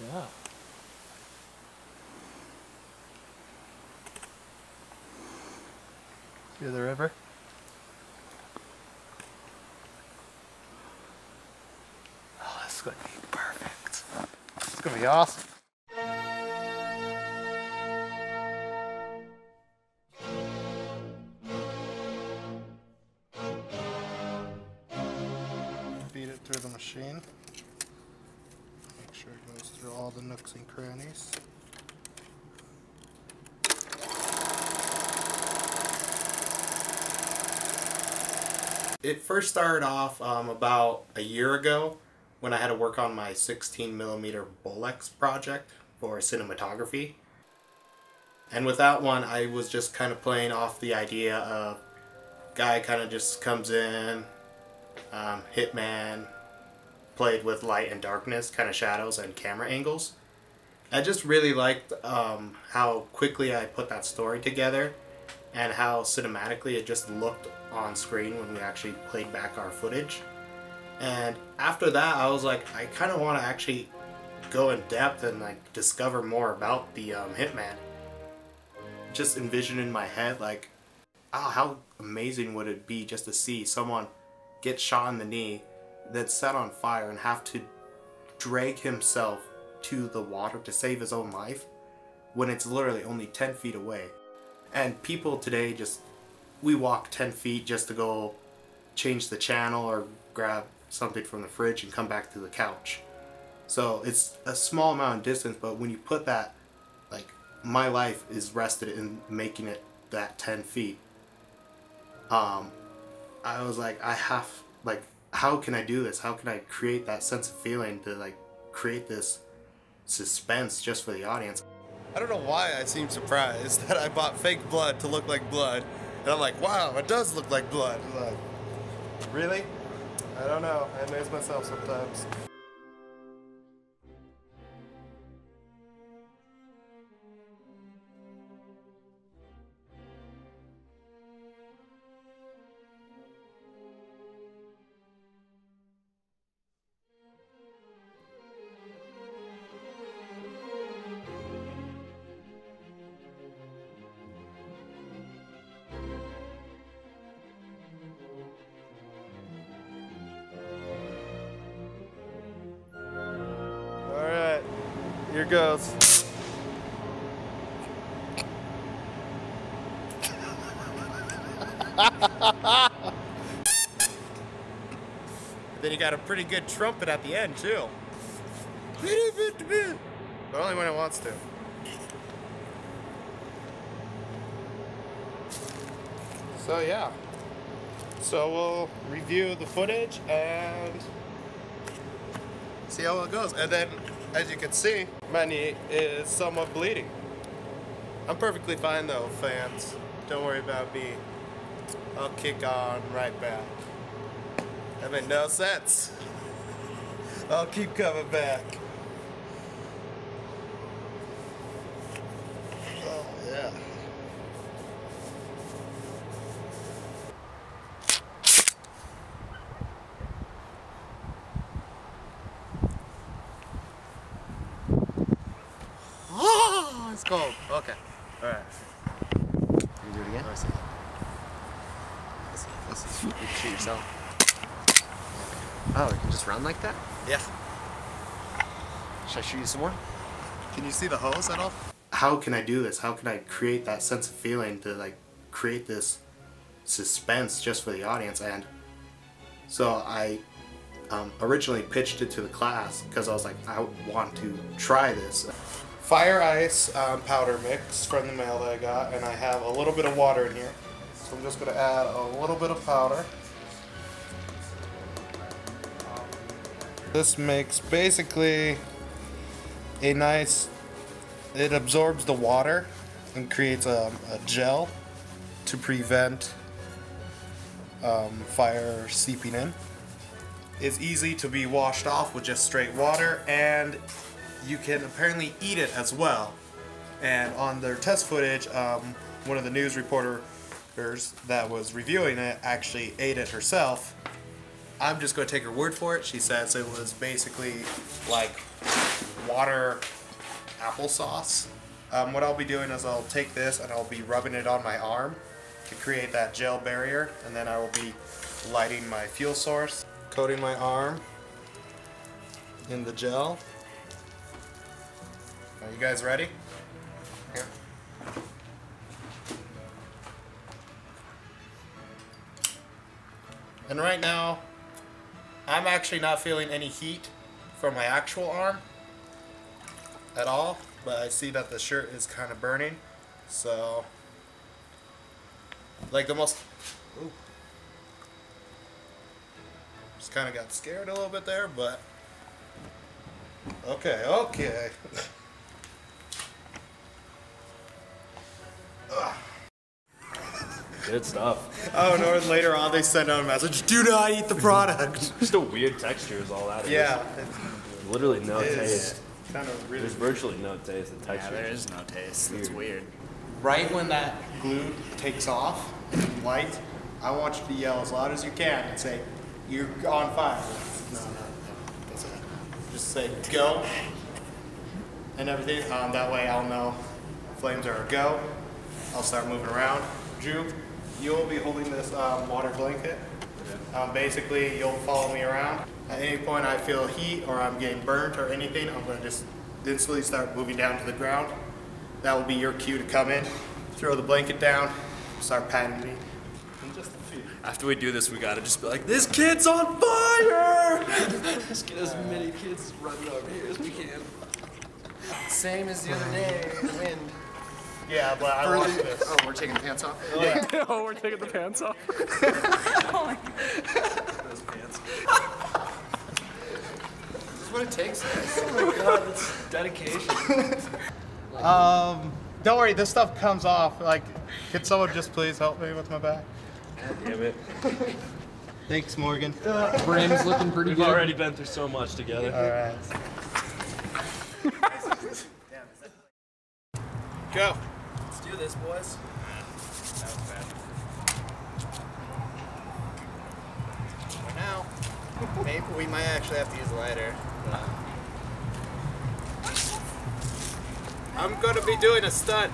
Yeah. See the river? Oh, this is going to be perfect. It's going to be awesome. Feed it through the machine. Make sure it goes through all the nooks and crannies. It first started off about a year ago when I had to work on my 16mm Bolex project for cinematography. And with that one, I was just kind of playing off the idea of guy kind of just comes in, Hitman, played with light and darkness, kind of shadows and camera angles. I just really liked how quickly I put that story together and how cinematically it just looked on screen when we actually played back our footage. And after that, I was like, I kind of want to actually go in depth and like discover more about the Hitman. Just envision in my head like, oh, how amazing would it be just to see someone get shot in the knee, then set on fire and have to drag himself to the water to save his own life when it's literally only 10 feet away. And people today just, we walk 10 feet just to go change the channel or grab something from the fridge and come back to the couch. So it's a small amount of distance, but when you put that, like, my life is rested in making it that 10 feet. I was like, I have, like, how can I do this? How can I create that sense of feeling to, like, create this suspense just for the audience? I don't know why I seem surprised that I bought fake blood to look like blood. And I'm like, wow, it does look like blood. I'm like, really? I don't know. I amaze myself sometimes. Here goes. Then you got a pretty good trumpet at the end too. But only when it wants to. So yeah. So we'll review the footage and see how it goes. And then, as you can see, my knee is somewhat bleeding. I'm perfectly fine though, fans. Don't worry about me. I'll kick on right back. That made no sense. I'll keep coming back. Oh, yeah. It's cold. Okay. Alright. You can do it again? Let's see. You can shoot yourself. Oh, you can just run like that? Yeah. Should I shoot you some more? Can you see the hose at all? How can I do this? How can I create that sense of feeling to like create this suspense just for the audience? And so I originally pitched it to the class because I was like, I want to try this. Fire ice powder mix from the mail that I got, and I have a little bit of water in here. So I'm just going to add a little bit of powder. This makes basically a nice, it absorbs the water and creates a gel to prevent fire seeping in. It's easy to be washed off with just straight water, and you can apparently eat it as well. And on their test footage, one of the news reporters that was reviewing it actually ate it herself I'm just going to take her word for it. She says it was basically like water applesauce. What I'll be doing is I'll take this and I'll be rubbing it on my arm to create that gel barrier, and then I will be lighting my fuel source, coating my arm in the gel. Are you guys ready? Yeah. And right now, I'm actually not feeling any heat from my actual arm at all, but I see that the shirt is kind of burning, so like the most, ooh, just kind of got scared a little bit there, but okay, okay. Good stuff. Oh, no, and later on they send out a message, do not eat the product. Just a weird texture is all that is. Yeah. Literally no taste. Kind of really virtually no taste. The texture. Yeah, there is no taste. It's weird. Right when that glue takes off and light, I want you to yell as loud as you can and say, you're on fire. No, no, no. That's it. Just say, go. And everything. That way I'll know flames are a go. I'll start moving around. Drew, you'll be holding this water blanket. Basically, you'll follow me around. At any point I feel heat or I'm getting burnt or anything, I'm going to just instantly start moving down to the ground. That will be your cue to come in, throw the blanket down, start patting me. After we do this, we got to just be like, this kid's on fire! Just get as many kids running over here as we can. Same as the other day, the wind. Yeah, but I want this. Oh, we're taking the pants off? Oh, yeah. Oh, we're taking the pants off? Oh my god. Those pants. This is what it takes. Oh my god, that's dedication. Don't worry, this stuff comes off. Like, could someone just please help me with my back? God damn it. Thanks, Morgan. Brim's looking pretty good. We've already been through so much together. All right. Go. Let's do this, boys. That was bad. For now, maybe we might actually have to use a lighter. But I'm gonna be doing a stunt.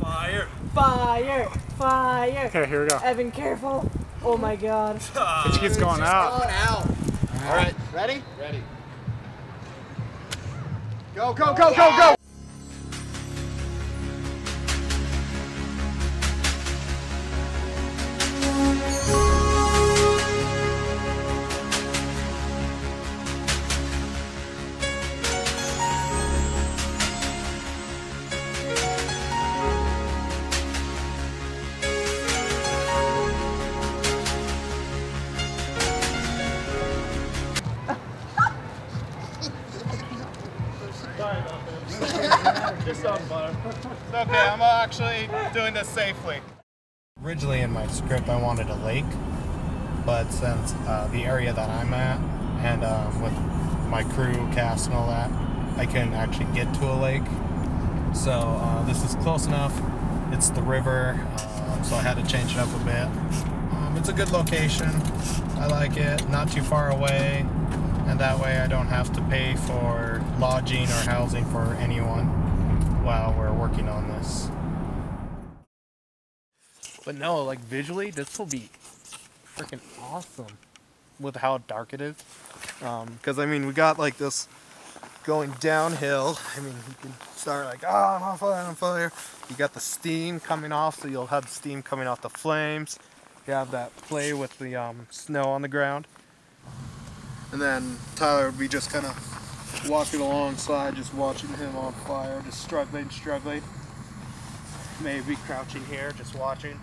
Fire! Fire! Fire! Okay, here we go. Evan, careful! Oh my god! It keeps going out. Going out. All right, ready? Ready. Go, go, go, go, go! Just on fire. It's okay, I'm actually doing this safely. Originally in my script I wanted a lake, but since the area that I'm at and with my crew, cast and all that, I couldn't actually get to a lake. So this is close enough. It's the river, so I had to change it up a bit. It's a good location. I like it. Not too far away, and that way I don't have to pay for lodging or housing for anyone while we're working on this. But no, like visually, this will be freaking awesome with how dark it is. Because I mean, we got like this going downhill. I mean, you can start like, oh, I'm on fire, I'm on fire. You got the steam coming off, so you'll have steam coming off the flames. You have that play with the snow on the ground. And then Tyler would be just kind of walking alongside, just watching him on fire, just struggling, struggling. Maybe crouching here, just watching.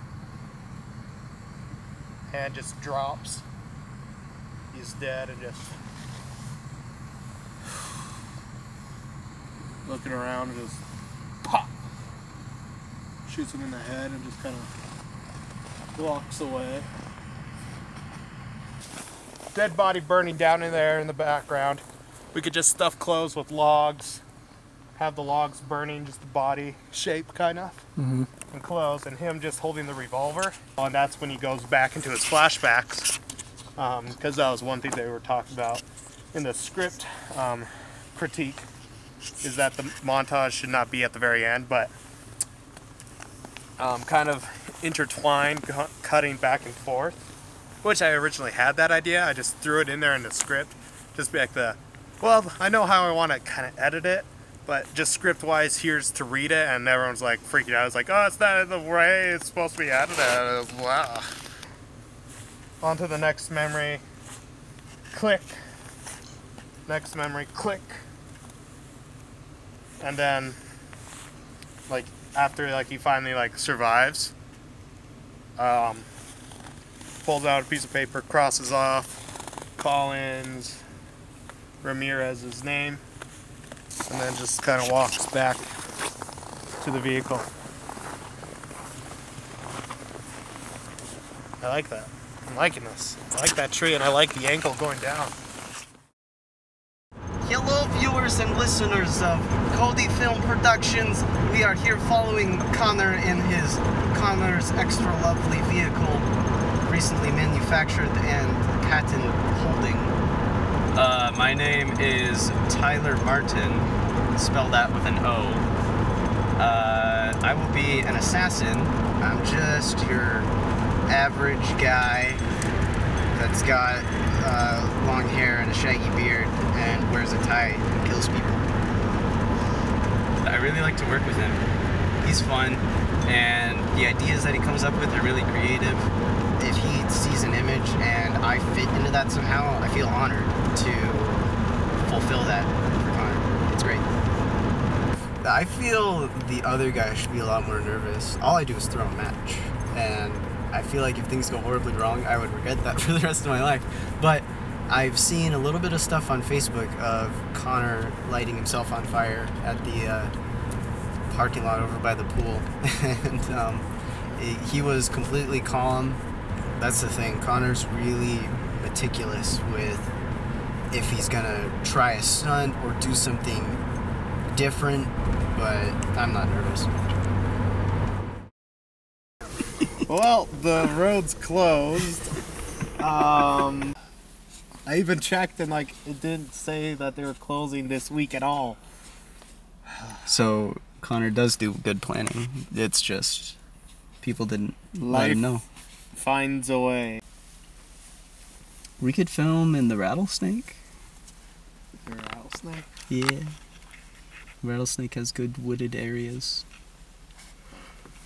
Hand just drops. He's dead and just looking around and just pop. Shoots him in the head and just kind of walks away. Dead body burning down in there in the background. We could just stuff clothes with logs, have the logs burning, just the body shape, kind of. Mm-hmm. and close, and him just holding the revolver. And that's when he goes back into his flashbacks, because that was one thing they were talking about in the script critique, is that the montage should not be at the very end, but kind of intertwined, cutting back and forth, which I originally had that idea. I just threw it in there in the script, just be like the, well, I know how I want to kind of edit it, but just script-wise, here's to read it, and everyone's like freaking out. I was like, oh, it's not in the way it's supposed to be edited. Wow. On to the next memory. Click. Next memory. Click. And then, like, after like he finally like survives, pulls out a piece of paper, crosses off Collins, Ramirez's name, and then just kind of walks back to the vehicle. I like that. I'm liking this. I like that tree, and I like the ankle going down. Hello viewers and listeners of Cody Film Productions. We are here following Conner in his Conner's Extra Lovely vehicle, recently manufactured and patent holding. My name is Tyler Martin, spell that with an O. I will be an assassin. I'm just your average guy that's got long hair and a shaggy beard and wears a tie and kills people. I really like to work with him. He's fun, and the ideas that he comes up with are really creative. If he sees an image and I fit into that somehow, I feel honored to fulfill that for Conner. It's great. I feel the other guy should be a lot more nervous. All I do is throw a match, and I feel like if things go horribly wrong, I would regret that for the rest of my life. But I've seen a little bit of stuff on Facebook of Conner lighting himself on fire at the parking lot over by the pool. And he was completely calm. That's the thing. Conner's really meticulous with if he's gonna try a stunt or do something different, but I'm not nervous. Well, the road's closed. I even checked, and like it didn't say that they were closing this week at all. So Conner does do good planning. It's just people didn't let him know. Finds a way. We could film in the rattlesnake. The rattlesnake? Yeah. Rattlesnake has good wooded areas.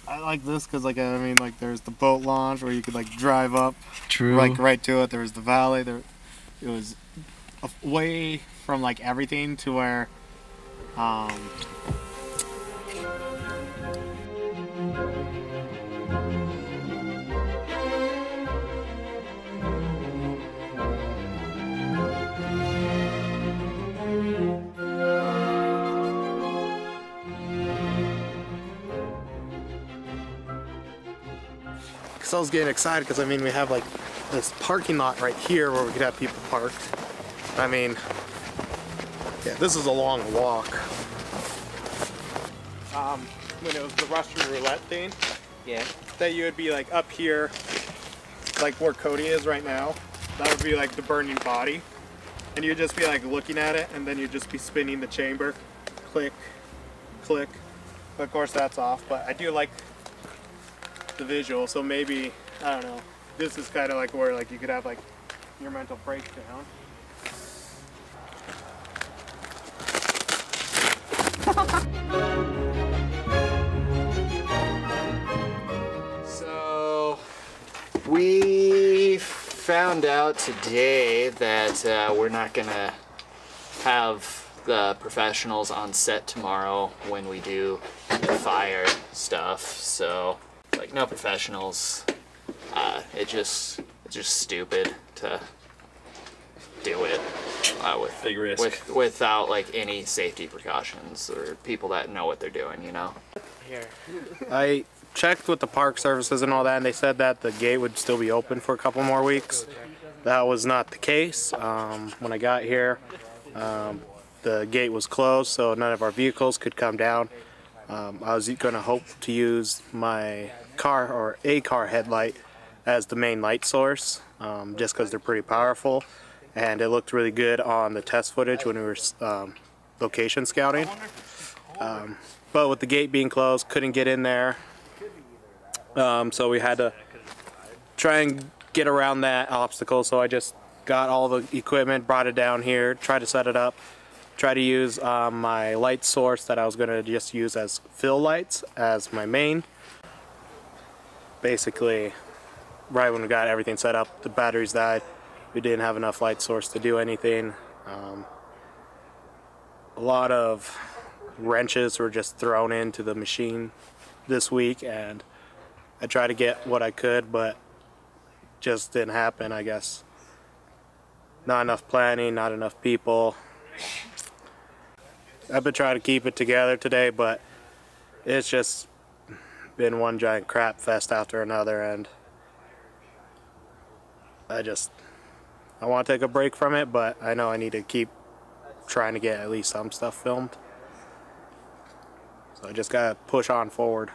I like this because, like, I mean, like, there's the boat launch where you could, like, drive up. True. Like, right to it. There was the valley. There, it was away from, like, everything to where, I was getting excited because, I mean, we have like this parking lot right here where we could have people parked. I mean, yeah, this is a long walk. When it was the Russian roulette thing, yeah, that you would be like up here, like where Cody is right now. That would be like the burning body, and you'd just be like looking at it, and then you'd just be spinning the chamber, click, click. But of course, that's off. But I do like the visual, so maybe, I don't know, this is kind of like where like you could have like your mental breakdown. So we found out today that we're not gonna have the professionals on set tomorrow when we do the fire stuff, so like no professionals. It's just stupid to do it with big risk without like any safety precautions or people that know what they're doing, you know. Here. I checked with the park services and all that, and they said that the gate would still be open for a couple more weeks. That was not the case. When I got here, the gate was closed, so none of our vehicles could come down. I was gonna hope to use my car or a car headlight as the main light source, just because they're pretty powerful, and it looked really good on the test footage when we were location scouting. But with the gate being closed, couldn't get in there, so we had to try and get around that obstacle. So I just got all the equipment, brought it down here, tried to set it up, tried to use my light source that I was going to just use as fill lights as my main. Basically, right when we got everything set up, the batteries died. We didn't have enough light source to do anything. A lot of wrenches were just thrown into the machine this week, and I tried to get what I could, but just didn't happen, I guess. Not enough planning, not enough people. I've been trying to keep it together today, but it's just been one giant crap fest after another, and I want to take a break from it, but I know I need to keep trying to get at least some stuff filmed. So I just gotta push on forward.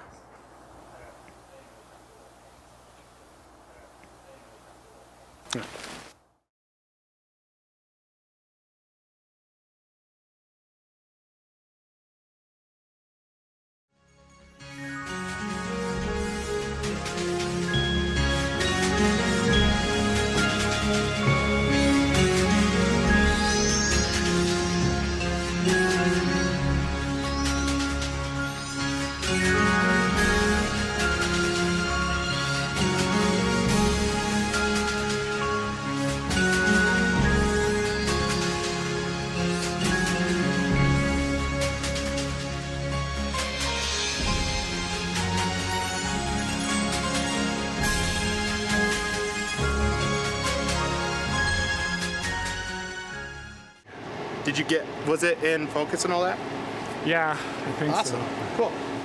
Was it in focus and all that? Yeah, I think so. Awesome. Cool.